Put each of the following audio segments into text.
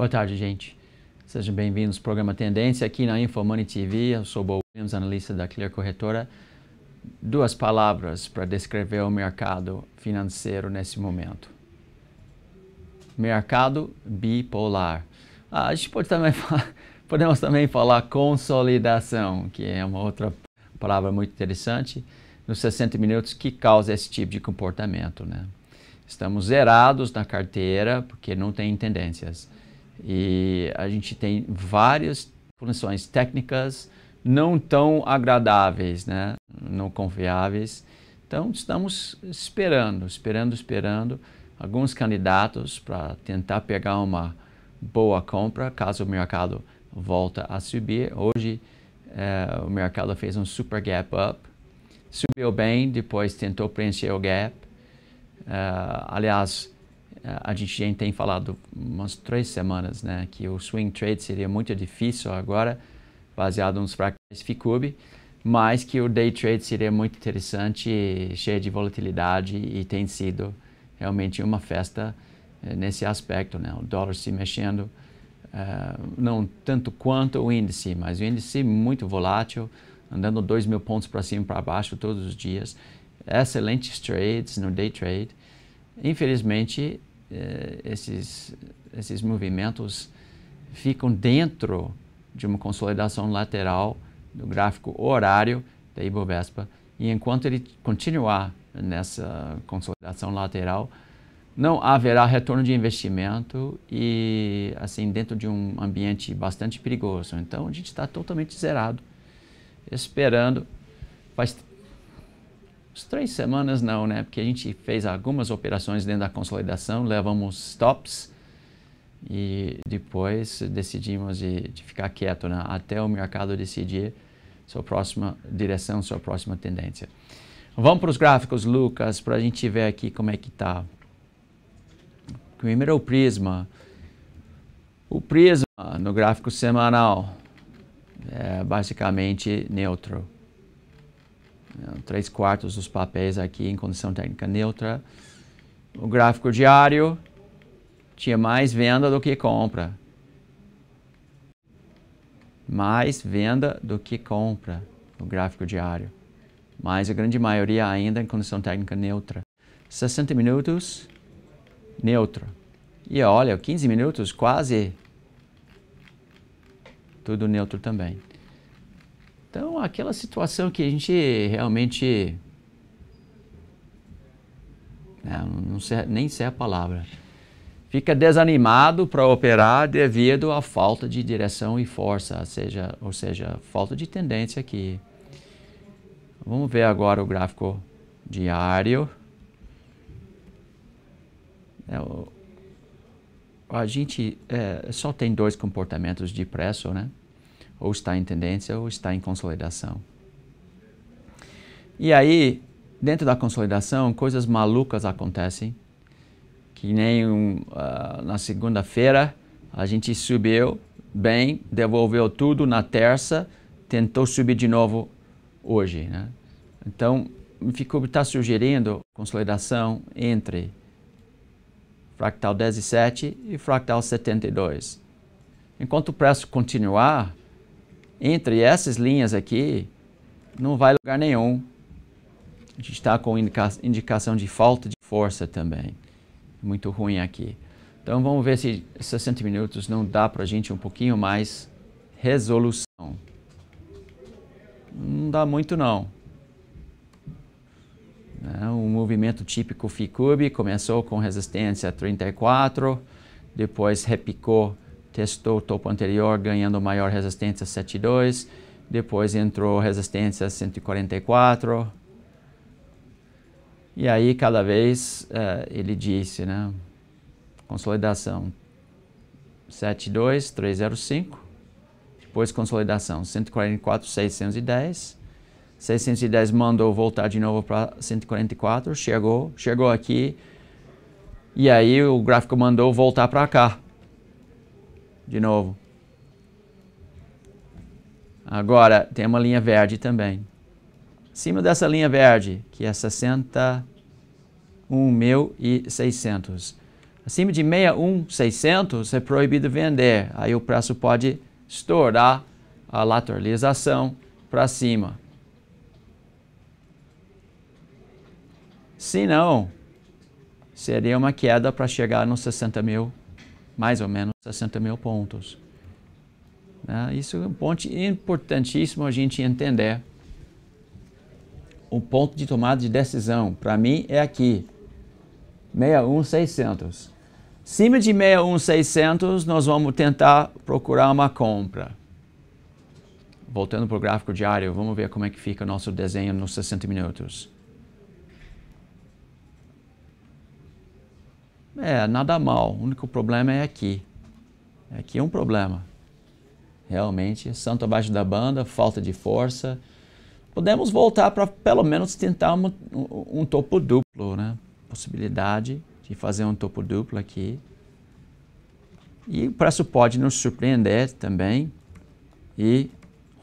Boa tarde, gente. Sejam bem-vindos ao programa Tendência aqui na InfoMoney TV. Eu sou Bo Williams, analista da Clear Corretora. Duas palavras para descrever o mercado financeiro nesse momento. Mercado bipolar. A gente pode também podemos também falar consolidação, que é uma outra palavra muito interessante, nos 60 minutos, que causa esse tipo de comportamento, né? Estamos zerados na carteira porque não tem tendências. E a gente tem várias condições técnicas não tão agradáveis, né? Não confiáveis. Então, estamos esperando alguns candidatos para tentar pegar uma boa compra caso o mercado volta a subir. Hoje, o mercado fez um super gap up, subiu bem, depois tentou preencher o gap. Aliás, a gente já tem falado umas 3 semanas, né, que o swing trade seria muito difícil agora, baseado nos fractais PhiCube, mas que o day trade seria muito interessante, cheio de volatilidade, e tem sido realmente uma festa nesse aspecto, né? O dólar se mexendo, não tanto quanto o índice, mas o índice muito volátil, andando 2.000 pontos para cima e para baixo todos os dias, excelentes trades no day trade. Infelizmente, esses movimentos ficam dentro de uma consolidação lateral do gráfico horário da Ibovespa, e enquanto ele continuar nessa consolidação lateral, não haverá retorno de investimento e, assim, dentro de um ambiente bastante perigoso. Então, a gente está totalmente zerado, esperando. Faz 3 semanas não, né? Porque a gente fez algumas operações dentro da consolidação, levamos stops e depois decidimos de ficar quieto, né? Até o mercado decidir sua próxima direção, sua próxima tendência. Vamos para os gráficos, Lucas, para a gente ver aqui como é que está. Primeiro, o Prisma. O Prisma, no gráfico semanal, é basicamente neutro. 3/4 dos papéis aqui em condição técnica neutra. O gráfico diário tinha mais venda do que compra. Mais venda do que compra no gráfico diário. Mas a grande maioria ainda em condição técnica neutra. 60 minutos, neutro. E olha, 15 minutos, quase tudo neutro também. Então, aquela situação que a gente realmente, não sei, nem sei a palavra, fica desanimado para operar devido à falta de direção e força, ou seja, falta de tendência aqui. Vamos ver agora o gráfico diário. A gente só tem 2 comportamentos de preço, né? Ou está em tendência ou está em consolidação. E aí, dentro da consolidação, coisas malucas acontecem, que nem na segunda-feira a gente subiu bem, devolveu tudo na terça, tentou subir de novo hoje, né? Então, o PhiCube está sugerindo consolidação entre fractal 17 e fractal 72. Enquanto o preço continuar entre essas linhas aqui, não vai lugar nenhum. A gente está com indicação de falta de força também. Muito ruim aqui. Então, vamos ver se 60 minutos não dá para a gente um pouquinho mais resolução. Não dá muito, não. O movimento típico PhiCube começou com resistência 34, depois repicou, testou o topo anterior, ganhando maior resistência 72, depois entrou resistência 144, e aí cada vez ele disse, né, consolidação 72305, depois consolidação 144,610, 610 mandou voltar de novo para 144, chegou aqui, e aí o gráfico mandou voltar para cá. De novo. Agora, tem uma linha verde também. Acima dessa linha verde, que é 61.600. Acima de 61,600 é proibido vender. Aí o preço pode estourar a lateralização para cima. Se não, seria uma queda para chegar nos 60 mil, mais ou menos 60 mil pontos. Isso é um ponto importantíssimo a gente entender. O ponto de tomada de decisão, para mim, é aqui, 61,600. Acima de 61,600, nós vamos tentar procurar uma compra. Voltando para o gráfico diário, vamos ver como é que fica o nosso desenho nos 60 minutos. Nada mal, o único problema é aqui. Aqui é um problema. Realmente, santo abaixo da banda, falta de força. Podemos voltar para pelo menos tentar um topo duplo, né? Possibilidade de fazer um topo duplo aqui. E o preço pode nos surpreender também e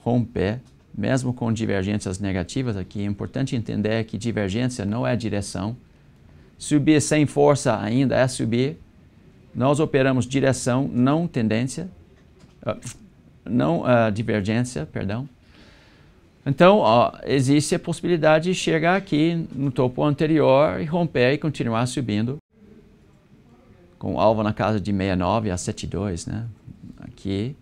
romper, mesmo com divergências negativas aqui. É importante entender que divergência não é direção. Subir sem força ainda é subir. Nós operamos direção, não tendência. Divergência, perdão. Então, existe a possibilidade de chegar aqui no topo anterior e romper e continuar subindo. Com o alvo na casa de 69 a 72, né? Aqui.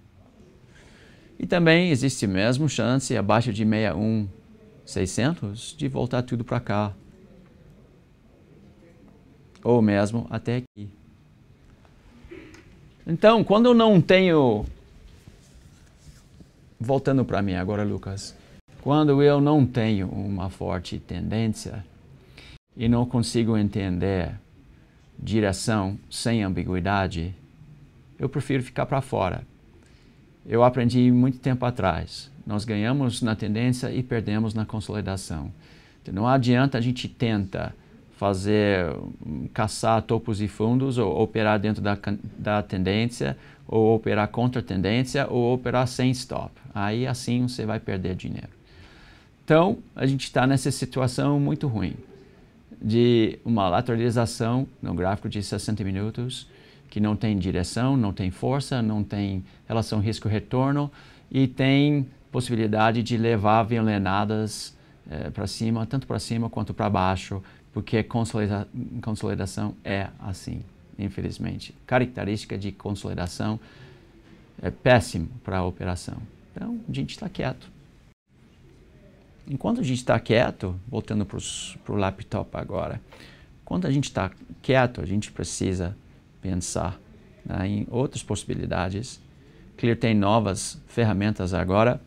E também existe a mesma chance, abaixo de 61,600, de voltar tudo para cá. Ou mesmo até aqui. Então, quando eu não tenho... Voltando para mim agora, Lucas. Quando eu não tenho uma forte tendência e não consigo entender direção sem ambiguidade, eu prefiro ficar para fora. Eu aprendi muito tempo atrás. Nós ganhamos na tendência e perdemos na consolidação. Então, não adianta a gente tentar caçar topos e fundos, ou operar dentro da tendência, ou operar contra a tendência, ou operar sem stop. Aí assim você vai perder dinheiro. Então, a gente está nessa situação muito ruim de uma lateralização no gráfico de 60 minutos, que não tem direção, não tem força, não tem relação risco-retorno e tem possibilidade de levar velenadas para cima, tanto para cima quanto para baixo, porque consolidação é assim, infelizmente. Característica de consolidação é péssimo para a operação. Então, a gente está quieto. Enquanto a gente está quieto, voltando para o laptop agora, enquanto a gente está quieto, a gente precisa pensar, né, em outras possibilidades. Clear tem novas ferramentas agora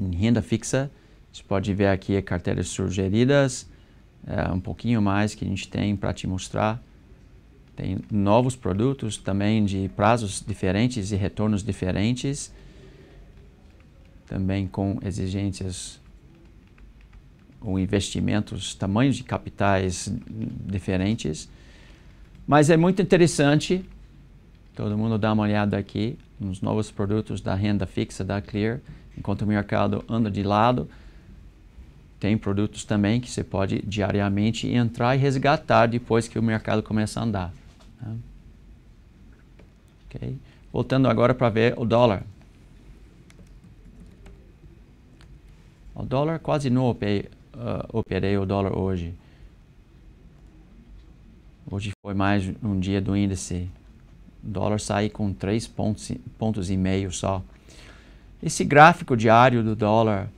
em renda fixa. Você pode ver aqui as carteiras sugeridas. Um pouquinho mais que a gente tem para te mostrar. Tem novos produtos também de prazos diferentes e retornos diferentes. Também com exigências ou investimentos, tamanhos de capitais diferentes. Mas é muito interessante. Todo mundo dá uma olhada aqui nos novos produtos da renda fixa da Clear. Enquanto o mercado anda de lado, tem produtos também que você pode diariamente entrar e resgatar depois que o mercado começa a andar. Né? Okay. Voltando agora para ver o dólar. O dólar, quase não operei o dólar hoje. Hoje foi mais um dia do índice. O dólar saiu com 3,5 pontos só. Esse gráfico diário do dólar,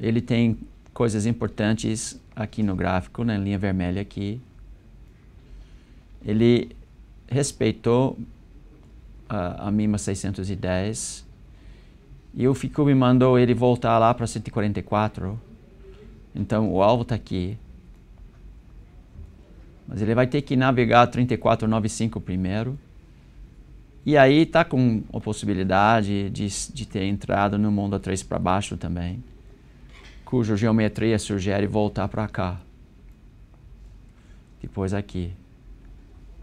ele tem coisas importantes aqui no gráfico, na linha vermelha aqui. Ele respeitou a MIMA 610 e o PhiCube mandou ele voltar lá para 144. Então o alvo está aqui. Mas ele vai ter que navegar 34,95 primeiro. E aí está com a possibilidade de ter entrado no mundo a 3 para baixo também, cuja geometria sugere voltar para cá, depois aqui.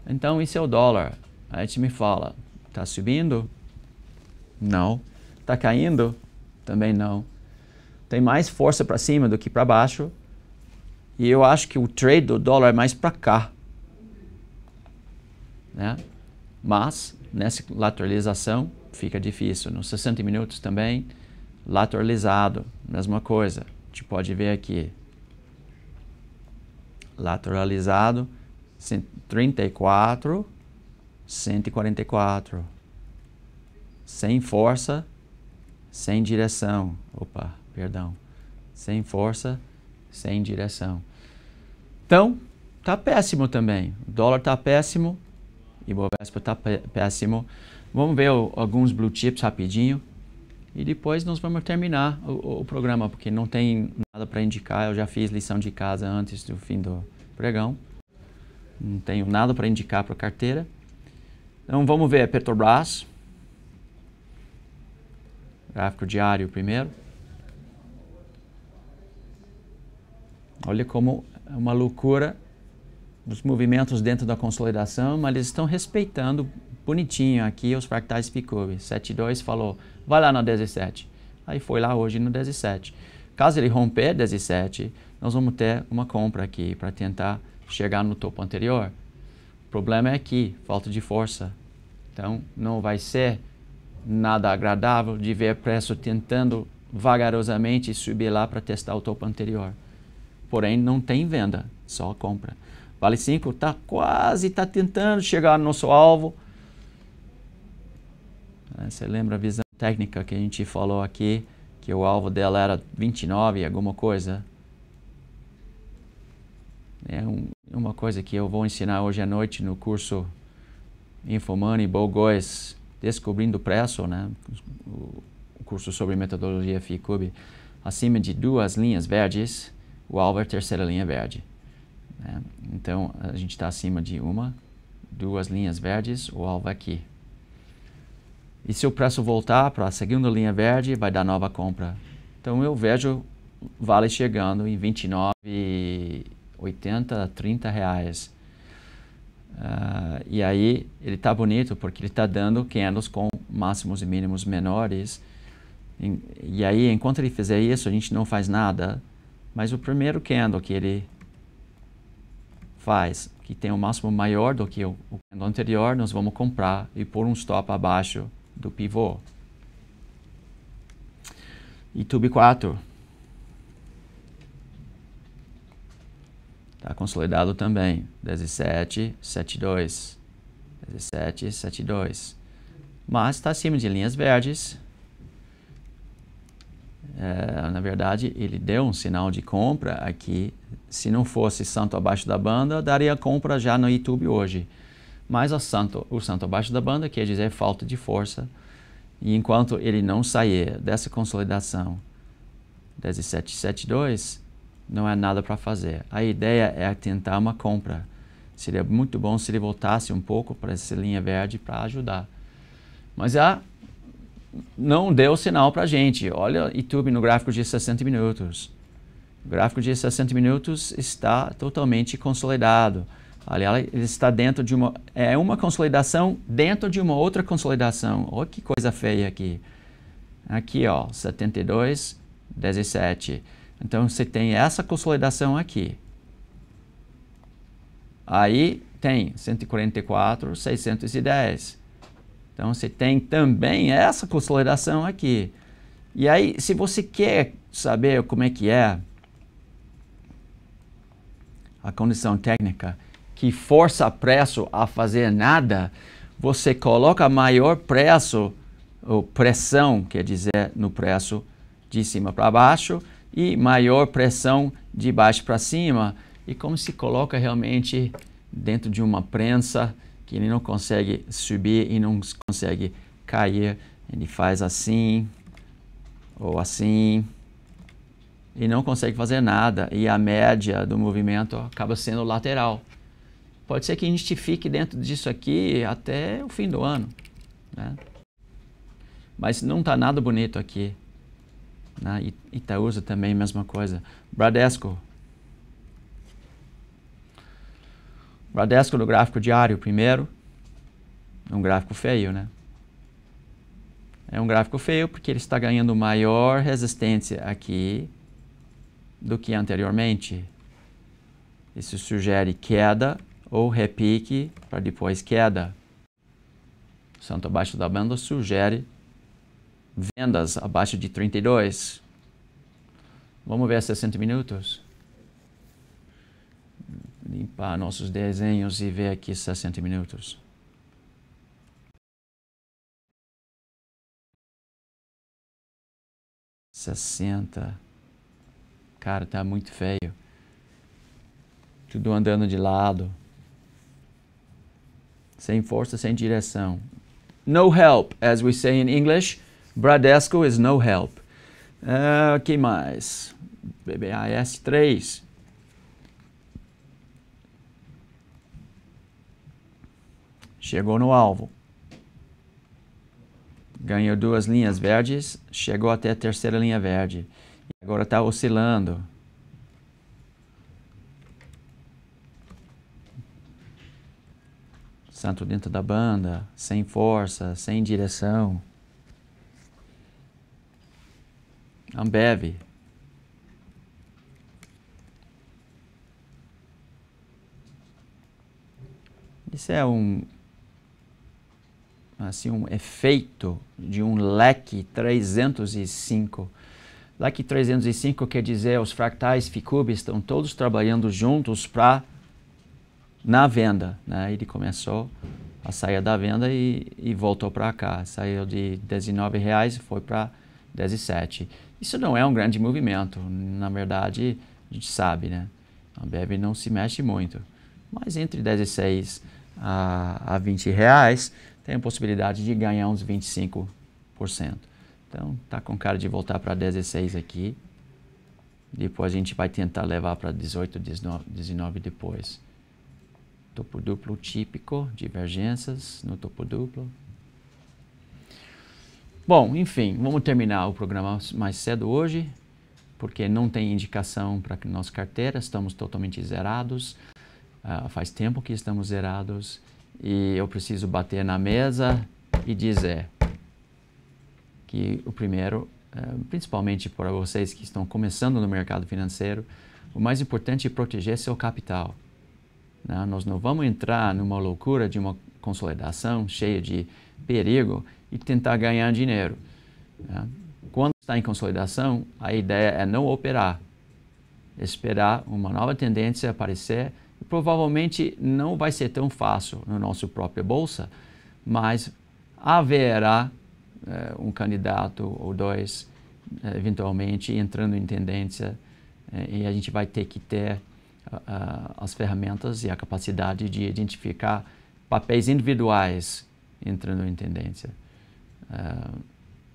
Então, esse é o dólar. A gente me fala, está subindo? Não. Está caindo? Também não. Tem mais força para cima do que para baixo, e eu acho que o trade do dólar é mais para cá. né? Mas nessa lateralização fica difícil. Nos 60 minutos também, lateralizado, mesma coisa. A gente pode ver aqui, lateralizado, 134, 144, sem força, sem direção, opa, perdão, sem força, sem direção. Então, tá péssimo também, o dólar tá péssimo, Ibovespa tá péssimo. Vamos ver alguns blue chips rapidinho e depois nós vamos terminar o programa, porque não tem nada para indicar, eu já fiz lição de casa antes do fim do pregão. Não tenho nada para indicar para a carteira. Então vamos ver a Petrobras. Gráfico diário primeiro. Olha como é uma loucura os movimentos dentro da consolidação, mas eles estão respeitando bonitinho aqui os fractais PhiCube. 7,2 falou, vai lá no 17. Aí foi lá hoje no 17. Caso ele romper 17, nós vamos ter uma compra aqui para tentar chegar no topo anterior. O problema é aqui, falta de força. Então, não vai ser nada agradável de ver preço tentando vagarosamente subir lá para testar o topo anterior. Porém, não tem venda, só compra. Vale 5 está quase, está tentando chegar no nosso alvo. Você lembra a visão técnica que a gente falou aqui, que o alvo dela era 29 e alguma coisa? É uma coisa que eu vou ensinar hoje à noite no curso InfoMoney Bogois, Descobrindo o Preço, né? O curso sobre metodologia PhiCube. Acima de duas linhas verdes, o alvo é a terceira linha verde. Né? Então, a gente está acima de uma, duas linhas verdes, o alvo é aqui. E se o preço voltar para a segunda linha verde, vai dar nova compra. Então, eu vejo Vale chegando em 29,80, R$30. E aí ele tá bonito porque ele tá dando candles com máximos e mínimos menores. E aí, enquanto ele fizer isso, a gente não faz nada. Mas o primeiro candle que ele faz, que tem um máximo maior do que o candle anterior, nós vamos comprar e pôr um stop abaixo do pivô. YouTube 4. Está consolidado também, 17,72, 17,72, mas está acima de linhas verdes. Na verdade, ele deu um sinal de compra aqui. Se não fosse santo abaixo da banda, daria compra já no YouTube hoje. Mas o santo abaixo da banda quer dizer falta de força. E enquanto ele não sair dessa consolidação, 17,72, não é nada para fazer. A ideia é tentar uma compra. Seria muito bom se ele voltasse um pouco para essa linha verde para ajudar. Mas já não deu sinal para a gente. Olha o YouTube no gráfico de 60 minutos. O gráfico de 60 minutos está totalmente consolidado. Aliás, ele está dentro de uma... É uma consolidação dentro de uma outra consolidação. Olha que coisa feia aqui. Aqui, ó, 72, 17. Então, você tem essa consolidação aqui. Aí, tem 144, 610. Então, você tem também essa consolidação aqui. E aí, se você quer saber como é que é a condição técnica que força preço a fazer nada, você coloca maior preço, ou pressão, quer dizer, no preço de cima para baixo, e maior pressão de baixo para cima, e como se coloca realmente dentro de uma prensa que ele não consegue subir e não consegue cair. Ele faz assim, ou assim, e não consegue fazer nada, e a média do movimento acaba sendo lateral. Pode ser que a gente fique dentro disso aqui até o fim do ano, né? Mas não está nada bonito aqui. Na Itaúsa também, mesma coisa. Bradesco. Bradesco no gráfico diário primeiro. É um gráfico feio, né? É um gráfico feio porque ele está ganhando maior resistência aqui do que anteriormente. Isso sugere queda ou repique para depois queda. Santo abaixo da banda sugere vendas abaixo de 32. Vamos ver 60 minutos. Limpar nossos desenhos e ver aqui 60 minutos. Cara, tá muito feio. Tudo andando de lado. Sem força, sem direção. No help, as we say in English. Bradesco is no help. Que mais? BBAS3. Chegou no alvo. Ganhou duas linhas verdes, chegou até a terceira linha verde. Agora está oscilando. Santo dentro da banda, sem força, sem direção. Ambev. Isso é um efeito de um leque 305. Leque 305 quer dizer os fractais PhiCube estão todos trabalhando juntos na venda, né? Ele começou a sair da venda e voltou para cá. Saiu de R$19 e foi para R$17. Isso não é um grande movimento, na verdade a gente sabe, né? A Ambev não se mexe muito, mas entre R$16 a R$20 tem a possibilidade de ganhar uns 25%. Então, tá com cara de voltar para 16 aqui. Depois a gente vai tentar levar para 18, 19 depois. Topo duplo típico, divergências no topo duplo. Bom, enfim, vamos terminar o programa mais cedo hoje, porque não tem indicação para nossa carteira, estamos totalmente zerados. Faz tempo que estamos zerados. E eu preciso bater na mesa e dizer que o primeiro, principalmente para vocês que estão começando no mercado financeiro, o mais importante é proteger seu capital. Nós não vamos entrar numa loucura de uma consolidação cheia de perigo e tentar ganhar dinheiro. Quando está em consolidação, a ideia é não operar, esperar uma nova tendência aparecer. Provavelmente não vai ser tão fácil no nosso próprio bolsa, mas haverá um candidato ou dois eventualmente entrando em tendência, e a gente vai ter que ter as ferramentas e a capacidade de identificar papéis individuais entrando em tendência.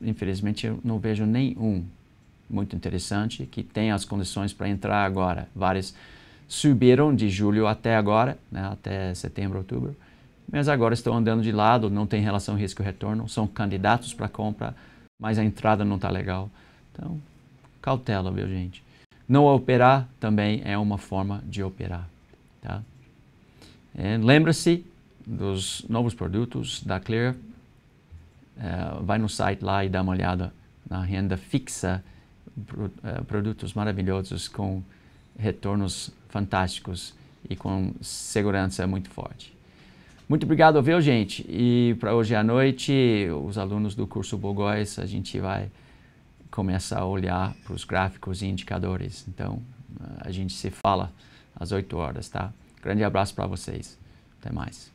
Infelizmente eu não vejo nenhum muito interessante que tenha as condições para entrar agora. Vários subiram de julho até agora, né, até setembro, outubro, mas agora estão andando de lado, não tem relação risco-retorno, são candidatos para compra, mas a entrada não está legal. Então, cautela, viu, gente? Não operar também é uma forma de operar, tá? Lembra-se dos novos produtos da Clear, vai no site lá e dá uma olhada na renda fixa, produtos maravilhosos com retornos fantásticos e com segurança muito forte. Muito obrigado, viu, gente? E para hoje à noite, os alunos do curso Bogóis, a gente vai começar a olhar para os gráficos e indicadores. Então, a gente se fala às 8 horas, tá? Grande abraço para vocês. Até mais.